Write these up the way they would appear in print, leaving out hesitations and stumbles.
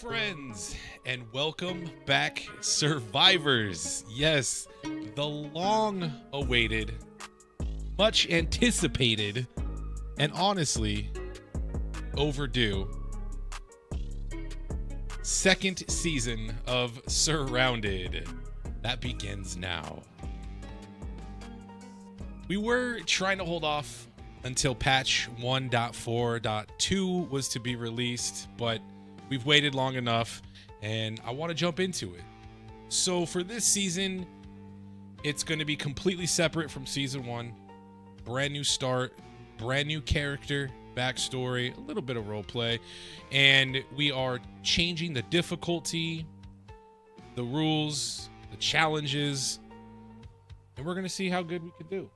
friends, and welcome back, survivors. Yes, the long awaited, much anticipated, and honestly overdue second season of Surrounded that begins now. We were trying to hold off until patch 1.4.2 was to be released, but we've waited long enough and I want to jump into it. So for this season, it's going to be completely separate from season one. Brand new start, brand new character, backstory, a little bit of role play, and we are changing the difficulty, the rules, the challenges, and we're going to see how good we can do.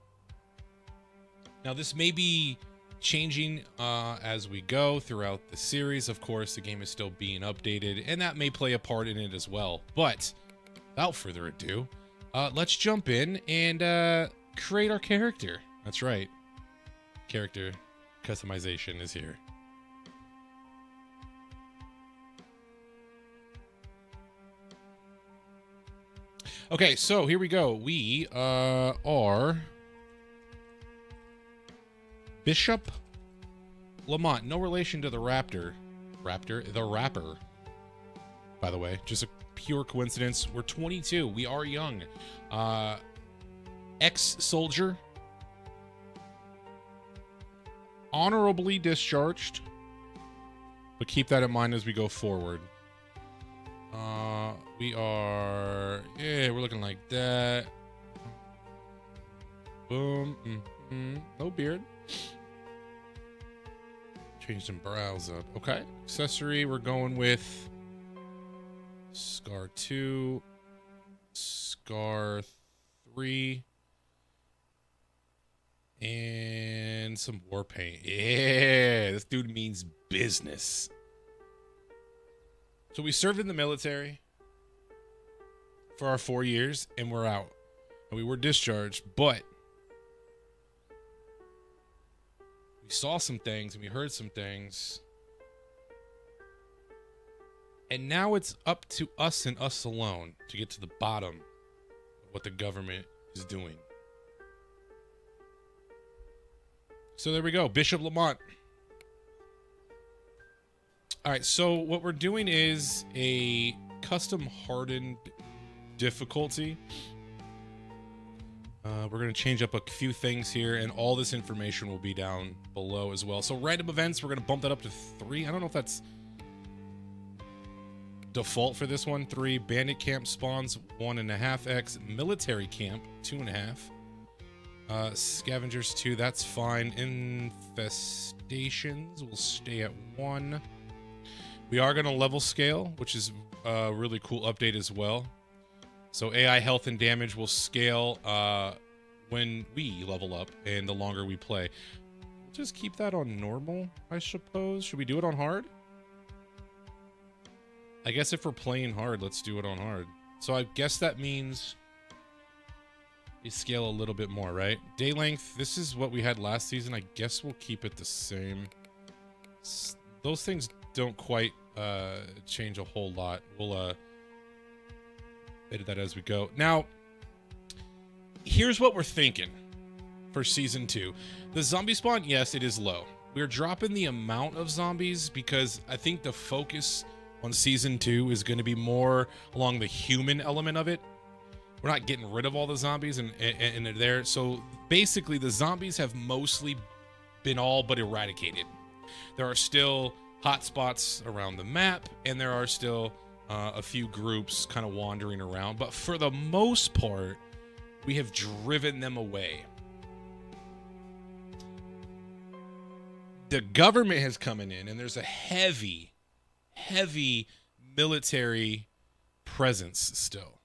Now, this may be changing as we go throughout the series. Of course, the game is still being updated, and that may play a part in it as well. But without further ado, let's jump in and create our character. That's right. Character customization is here. Okay, so here we go. We are Bishop Lamont, no relation to the Raptor. Raptor, the rapper. By the way, just a pure coincidence. We're 22. We are young. Ex-soldier. Honorably discharged. But keep that in mind as we go forward. We are... yeah, we're looking like that. Boom. No beard. Change some brows up. Okay. Accessory, we're going with Scar 2, Scar 3, and some war paint. Yeah, this dude means business. So we served in the military for our 4 years, and we're out. And we were discharged, but we saw some things and we heard some things. And now it's up to us and us alone to get to the bottom of what the government is doing. So there we go, Bishop Lamont. All right, so what we're doing is a custom hardened difficulty. We're going to change up a few things here, and all this information will be down below as well. So random events, we're going to bump that up to 3. I don't know if that's default for this one. 3 bandit camp spawns, 1.5x military camp, 2.5. Scavengers 2, that's fine. Infestations will stay at 1. We are going to level scale, which is a really cool update as well. So AI health and damage will scale when we level up and the longer we play. Just keep that on normal, I suppose. Should we do it on hard? I guess if we're playing hard, let's do it on hard. So I guess that means we scale a little bit more, right? Day length, this is what we had last season. I guess we'll keep it the same. Those things don't quite change a whole lot. We'll... edit that as we go. Now, here's what we're thinking for season 2. The zombie spawn, yes, it is low. We're dropping the amount of zombies because I think the focus on season 2 is going to be more along the human element of it. We're not getting rid of all the zombies and there. So basically, the zombies have mostly been all but eradicated. There are still hot spots around the map, and there are still a few groups kind of wandering around, but for the most part, we have driven them away. The government has come in, and there's a heavy, heavy military presence still.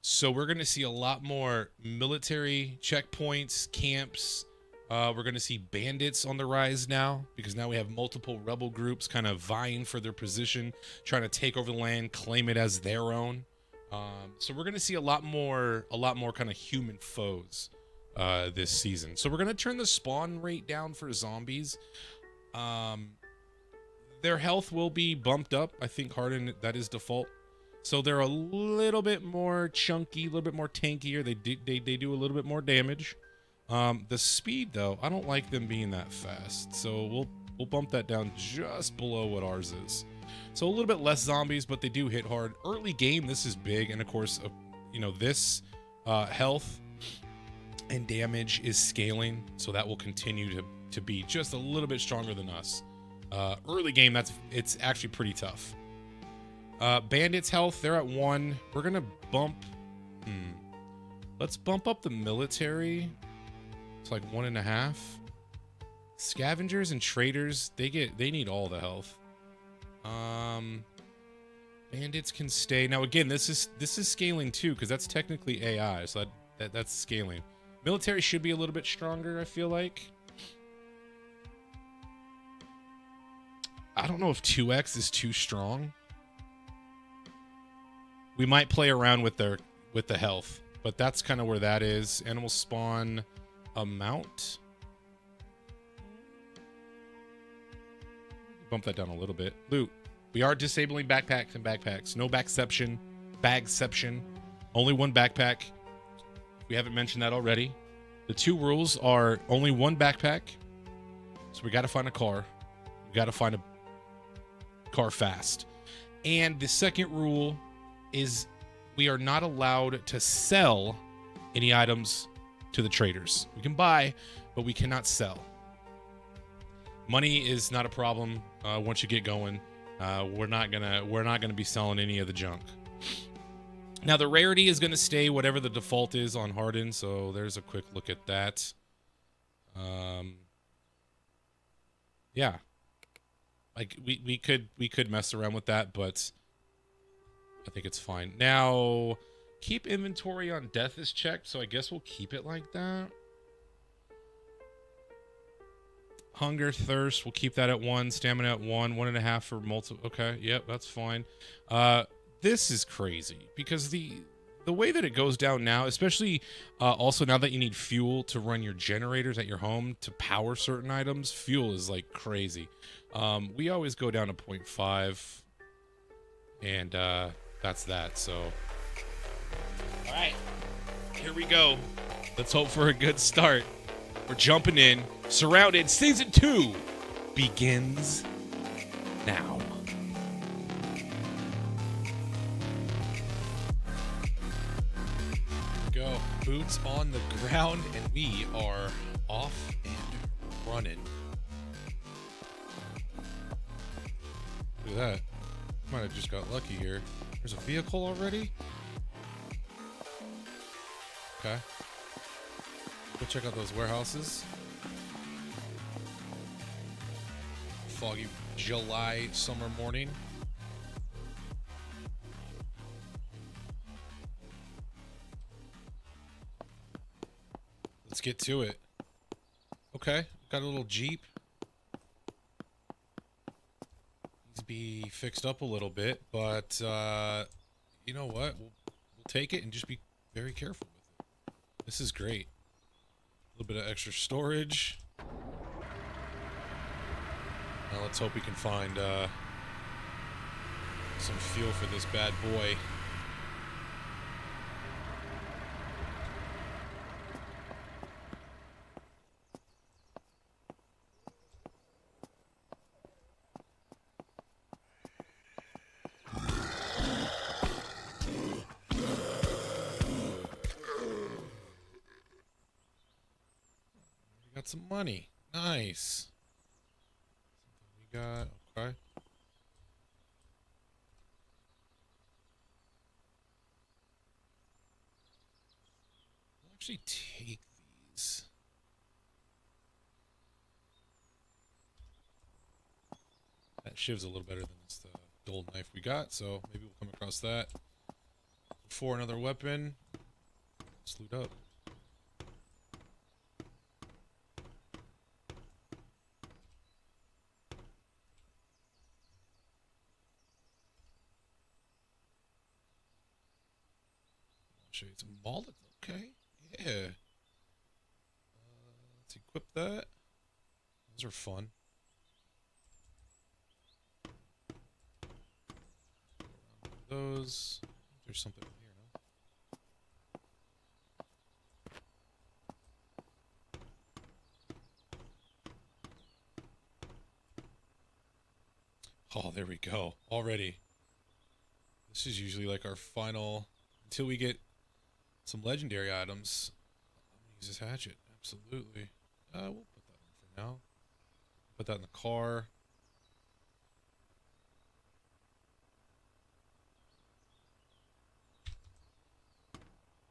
So we're going to see a lot more military checkpoints, camps. We're going to see bandits on the rise now, because now we have multiple rebel groups kind of vying for their position, trying to take over the land, claim it as their own. So we're going to see a lot more kind of human foes this season. So we're going to turn the spawn rate down for zombies. Their health will be bumped up. I think Harden, that is default. So they're a little bit more chunky, a little bit more tankier. They do a little bit more damage. The speed, though, I don't like them being that fast. So we'll bump that down just below what ours is. So a little bit less zombies, but they do hit hard. Early game, this is big. And, of course, you know, this health and damage is scaling. So that will continue to be just a little bit stronger than us. Early game, it's actually pretty tough. Bandits' health, they're at 1. We're going to bump... Let's bump up the military. It's like 1.5. Scavengers and traders, they need all the health. Bandits can stay. Now, again, this is scaling, too, because that's technically AI, so that's scaling. Military should be a little bit stronger, I feel like. I don't know if 2X is too strong. We might play around with the health, but that's kind of where that is. Animal spawn amount. Bump that down a little bit. Loot. We are disabling backpacks and backpacks. No backception. Bagception. Only one backpack. We haven't mentioned that already. The 2 rules are only one backpack. So we got to find a car. We got to find a car fast. And the second rule is we are not allowed to sell any items to the traders. We can buy, but we cannot sell. Money is not a problem once you get going. We're not gonna be selling any of the junk. Now the rarity is gonna stay whatever the default is on Harden. So there's a quick look at that. Yeah, like we could mess around with that, but I think it's fine. Now, keep inventory on death is checked, so I guess we'll keep it like that. Hunger, thirst, we'll keep that at 1. Stamina at 1.5 for multiple. Okay, yep, that's fine. This is crazy because the way that it goes down now, especially also now that you need fuel to run your generators at your home to power certain items, fuel is like crazy. We always go down to 0.5, and that's that. So, all right, here we go. Let's hope for a good start. We're jumping in. Surrounded Season 2 begins now. Go. Boots on the ground, and we are off and running. Look at that. Might have just got lucky here. There's a vehicle already. Okay. Go check out those warehouses. Foggy July summer morning. Let's get to it. Okay, got a little Jeep. Needs to be fixed up a little bit, but you know what? We'll take it and just be very careful with it. This is great. A little bit of extra storage. Now let's hope we can find some fuel for this bad boy. Some money. Nice. We got, okay. I'll actually take these. That shiv's a little better than this dull knife we got, so maybe we'll come across that. For another weapon, let's loot up. It's a Molotov. Okay. Yeah. Let's equip that. Those are fun. those. There's something in here, no? Oh, there we go. Already. This is usually like our final, until we get some legendary items. I'm gonna use this hatchet, absolutely. We'll put that in for now. Put that in the car.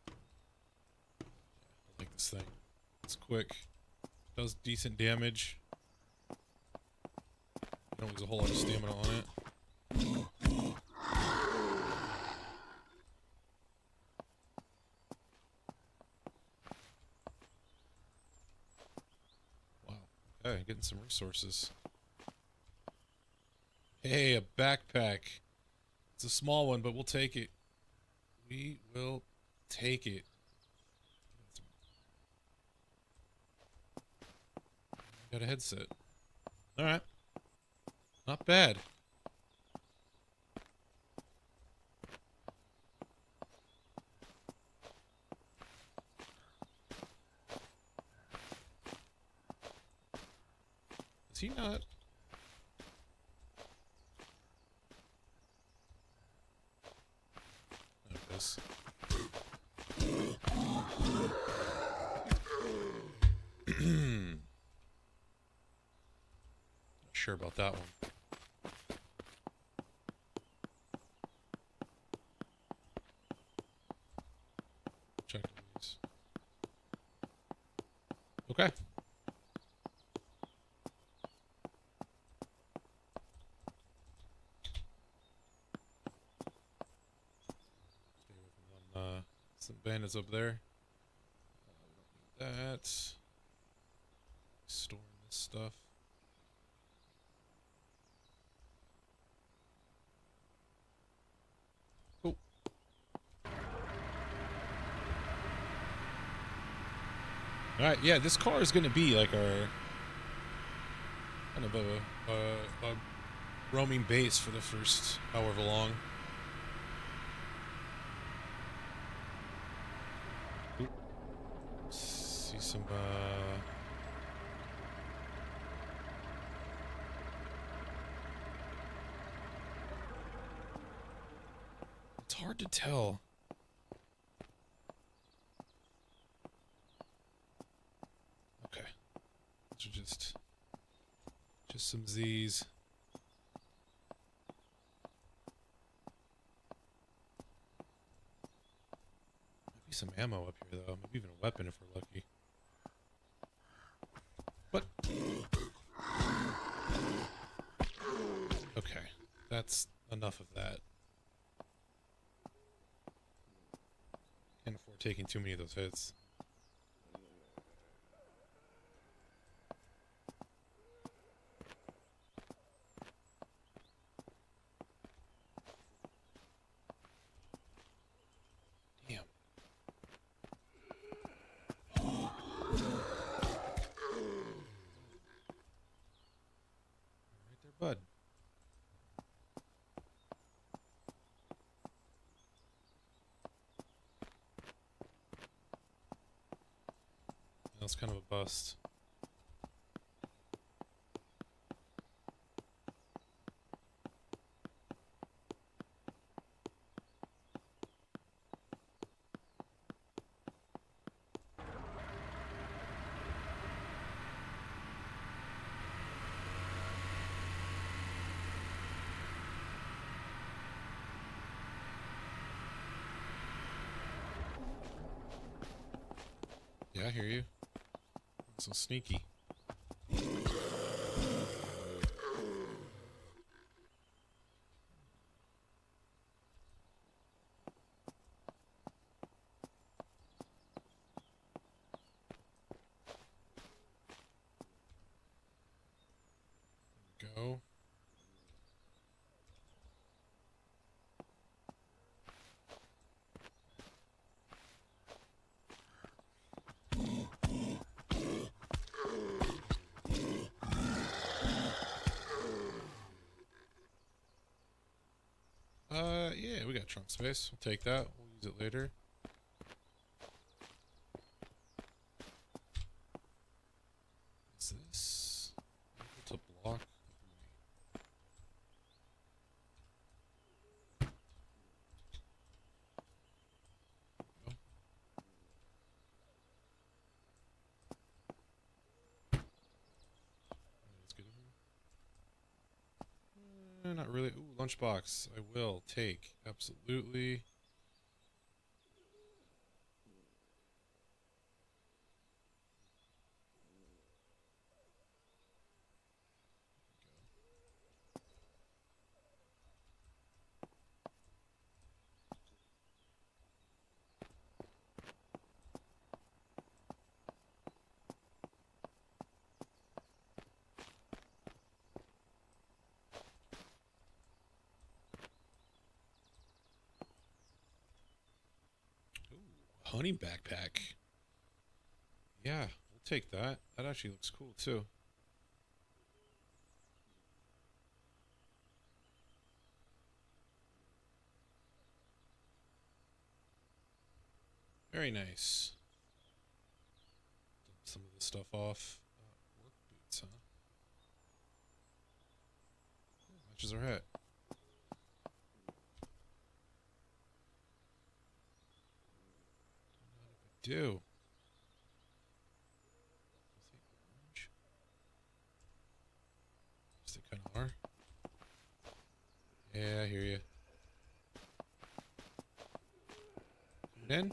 Yeah, I like this thing. It's quick. It does decent damage. I don't lose a whole lot of stamina on it. Wow. Okay, getting some resources. Hey, a backpack. It's a small one, but we'll take it. We will take it. Got a headset. Alright. Not bad. Is he not? Like this. Not sure about that one. Okay. Some bandits up there. We don't need that. Storing this stuff. Alright, yeah, this car is going to be like our kind of a roaming base for the first however long. Oop. See some, It's hard to tell. Just some Z's. Maybe some ammo up here though. Maybe even a weapon if we're lucky. What? Okay, that's enough of that. Can't afford taking too many of those hits. That's kind of a bust. Yeah, I hear you. So sneaky. There we go. Hey, we got trunk space. We'll take that. We'll use it later. What's this? It's a block. Not really. Ooh, lunchbox. I will take. Absolutely. Hunting backpack. Yeah, we'll take that. That actually looks cool too. Very nice. Dump some of this stuff off. Work boots, huh? Ooh, matches our hat. Do. Yes, they kind of are. Yeah, I hear you. Then.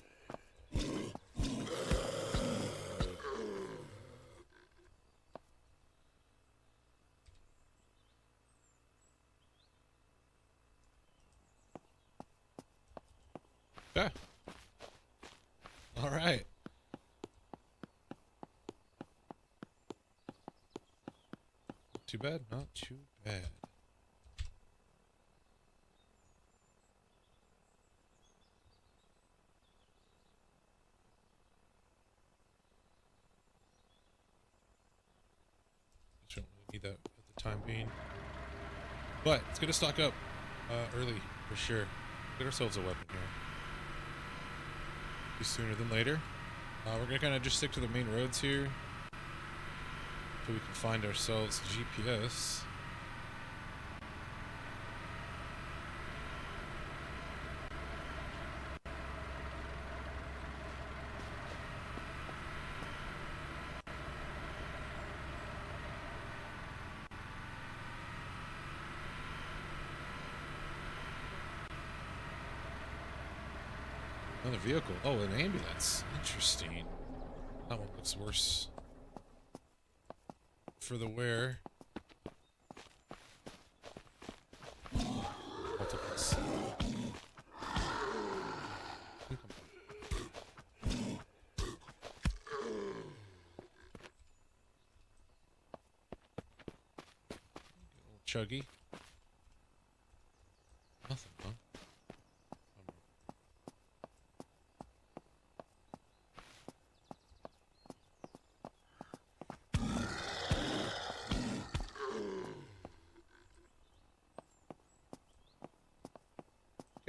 Yeah. All right. Not too bad, not too bad. I don't really need that at the time being. But it's gonna stock up early for sure. Get ourselves a weapon here. Sooner than later. We're gonna kind of just stick to the main roads here so we can find ourselves GPS. Another vehicle. Oh, an ambulance. Interesting. That one looks worse for the wear. Multiples. Chuggy. Nothing, huh?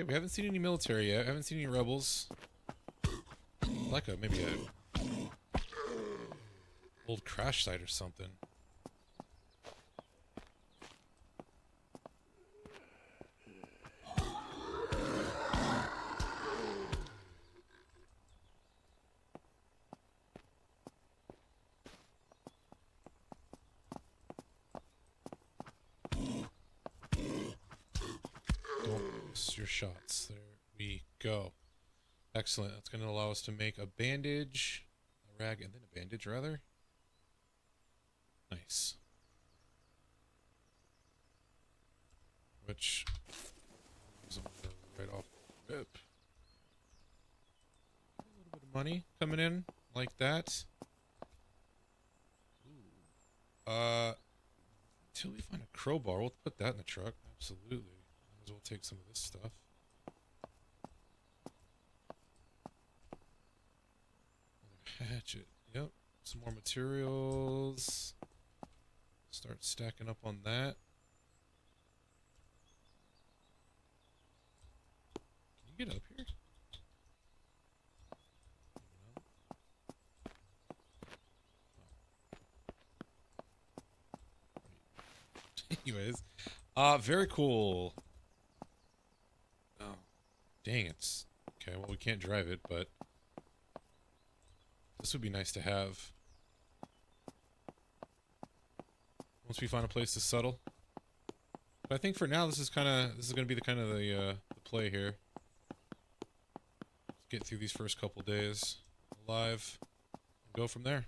We haven't seen any military yet. I haven't seen any rebels. Like maybe a old crash site or something. Shots. There we go. Excellent. That's going to allow us to make a bandage, a rag, and then a bandage rather. Nice. Which is right off the rip. A little bit of money coming in like that. Ooh. Until we find a crowbar, we'll put that in the truck. Absolutely. We'll take some of this stuff. Hatchet. Yep. Some more materials. Start stacking up on that. get up here? Anyways, very cool. Oh, dang it. Okay, well, we can't drive it, but this would be nice to have. Once we find a place to settle. But I think for now, this is gonna be the kind of the play here. Let's get through these first couple days alive, and go from there.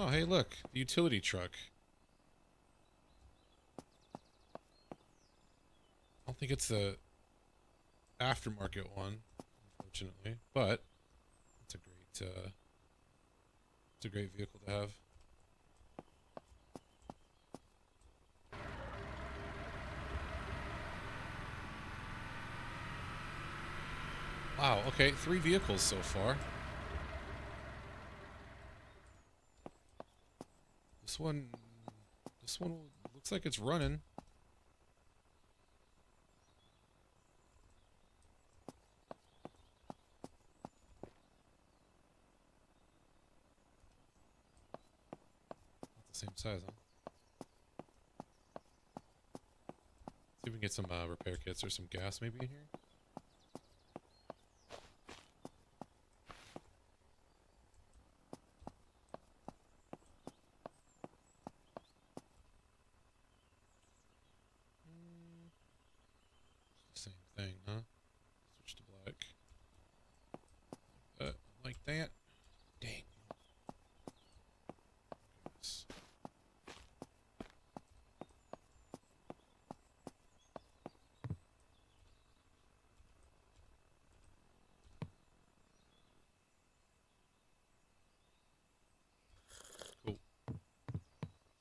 Oh, hey, look, the utility truck. I don't think it's the aftermarket one, unfortunately, but it's a great vehicle to have. Wow, okay, 3 vehicles so far. This one looks like it's running. Not the same size, huh? See if we can get some repair kits or some gas maybe in here.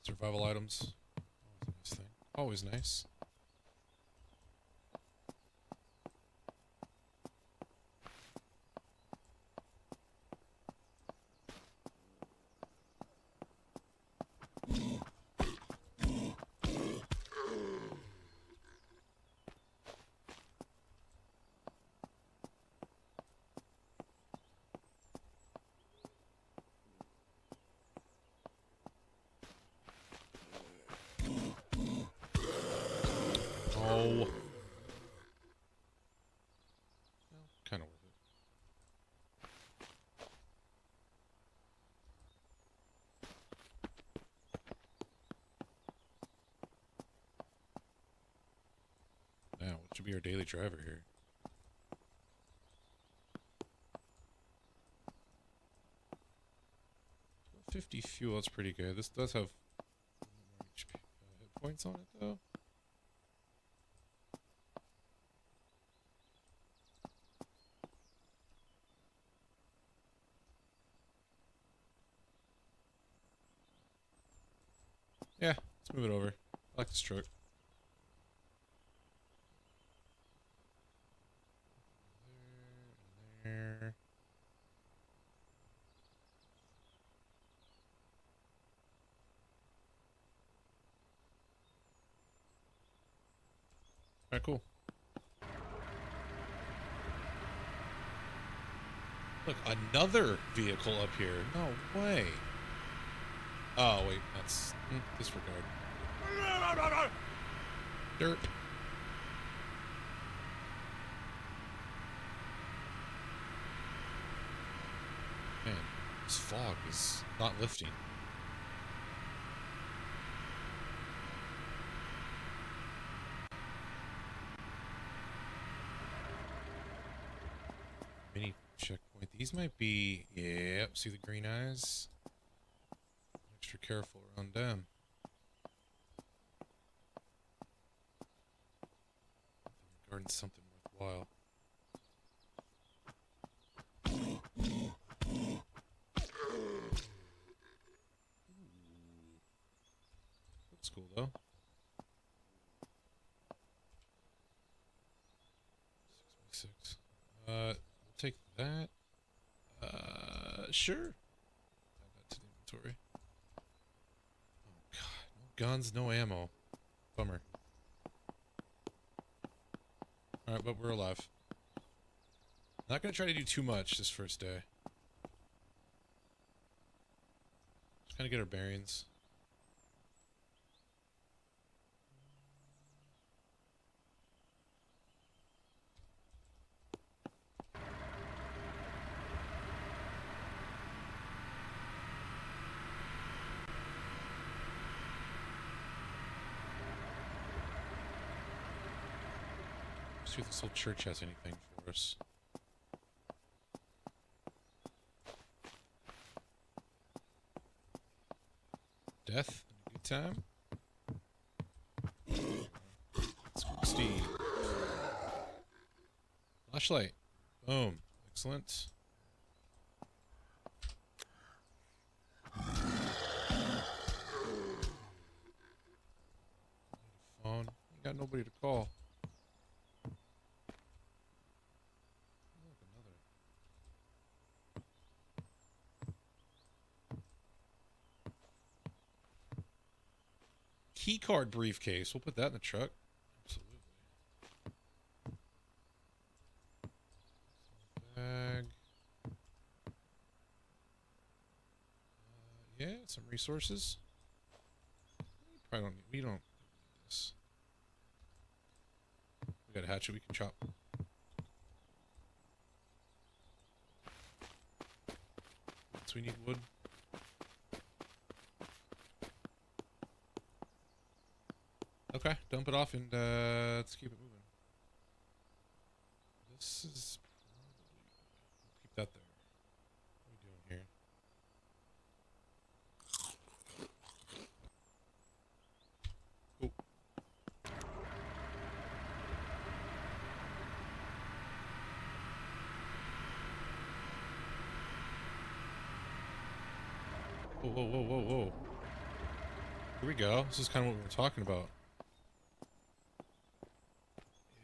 Survival items, always a nice thing. Always nice. Should be our daily driver here. $50 fuel, that's pretty good. This does have more HP hit points on it though. Yeah, let's move it over. I like this truck. Cool. Look, another vehicle up here. No way. Oh, wait, that's disregard. Dirt. Man, this fog is not lifting. These might be, yep, see the green eyes? Extra careful around them. earn something worthwhile. Looks cool though. 6x6. We'll take that. Sure. Add that to the inventory. Oh god, no guns, no ammo. Bummer. Alright, but we're alive. Not gonna try to do too much this first day. Just kinda get our bearings. See if this whole church has anything for us. Death and a good time. Steve. Flashlight. Boom. Excellent. Phone. Ain't got nobody to call. Keycard briefcase. We'll put that in the truck. Absolutely. Bag. Yeah, some resources. We probably don't need. We don't need this. We got a hatchet. We can chop. So we need wood. Okay, dump it off and let's keep it moving. This is probably... Keep that there. What are we doing here? Oh. Whoa, whoa, whoa, whoa, whoa. Here we go. This is kind of what we were talking about.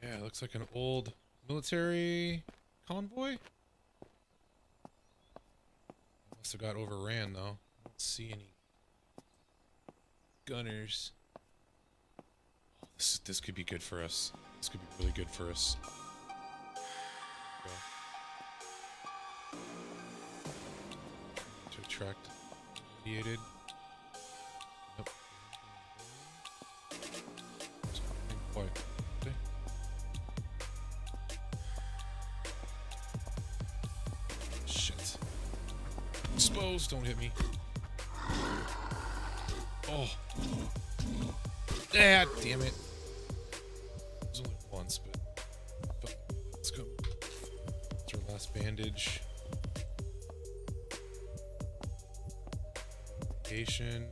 Yeah, it looks like an old military convoy. Must have got overran though. I don't see any gunners. Oh, this could be good for us. This could be really good for us. Okay. To attract mediated. Nope. Quite. Exposed, don't hit me. Oh. Ah, damn it. It was only once, but let's go. That's our last bandage. Patient.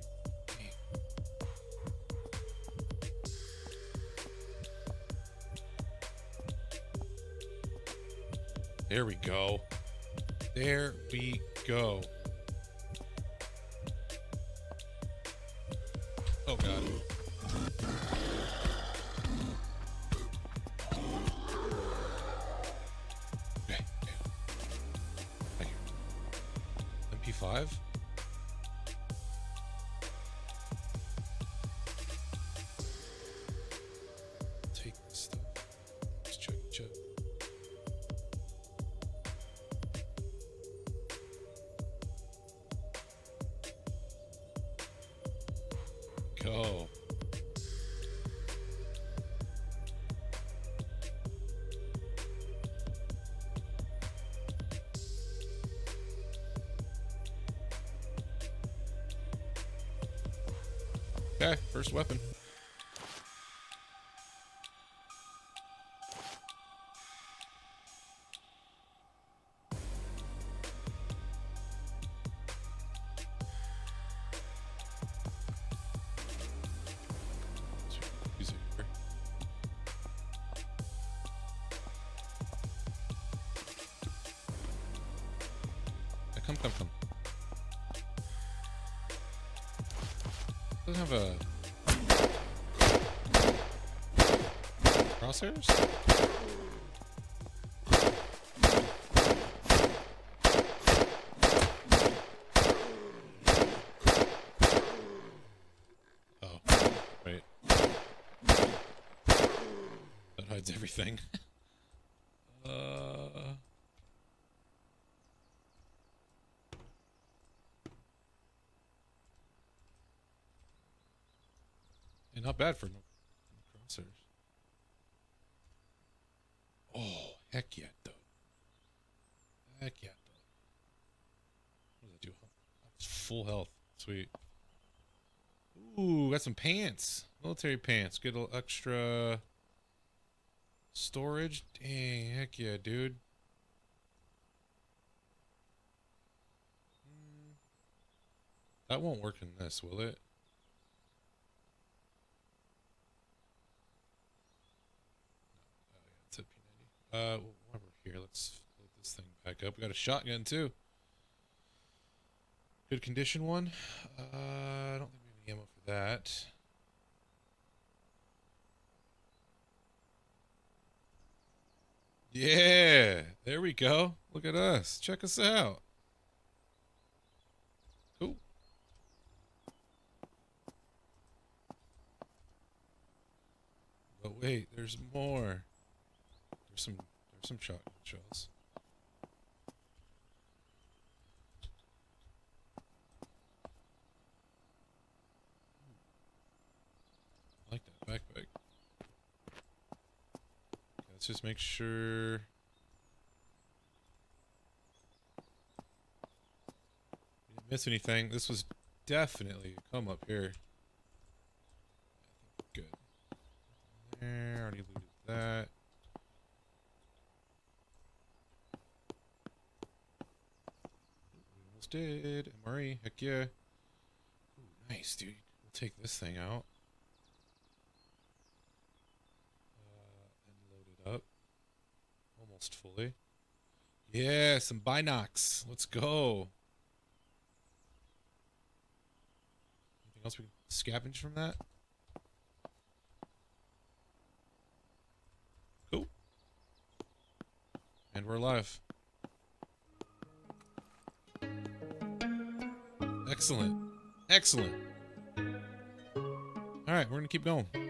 There we go. There we go. Oh god. Okay. Right here. MP5. Take this stuff. Let's check each other. Go. Okay, first weapon. Come. Doesn't have a... crosshairs? Oh, right. That hides everything. Not bad for no crossers. Oh, heck yeah, though. Heck yeah, though. What does that do? That's full health. Sweet. Ooh, got some pants. Military pants. Get a little extra storage. Dang, heck yeah, dude. That won't work in this, will it? While we're here, let's load this thing back up. We got a shotgun too. Good condition one. I don't think we have any ammo for that. Yeah, there we go. Look at us. Check us out. Cool. But wait, there's more. There's some shotgun shells. I like that backpack. Okay, let's just make sure. We didn't miss anything. This was definitely a come up here. I think we're good. There, already looted that. Did MRE, heck yeah. Ooh, nice, dude. We'll take this thing out and load it up almost fully. Yeah, some binocs. Let's go. Anything else we can scavenge from that? Cool. And we're alive. Excellent. Excellent. All right, we're going to keep going.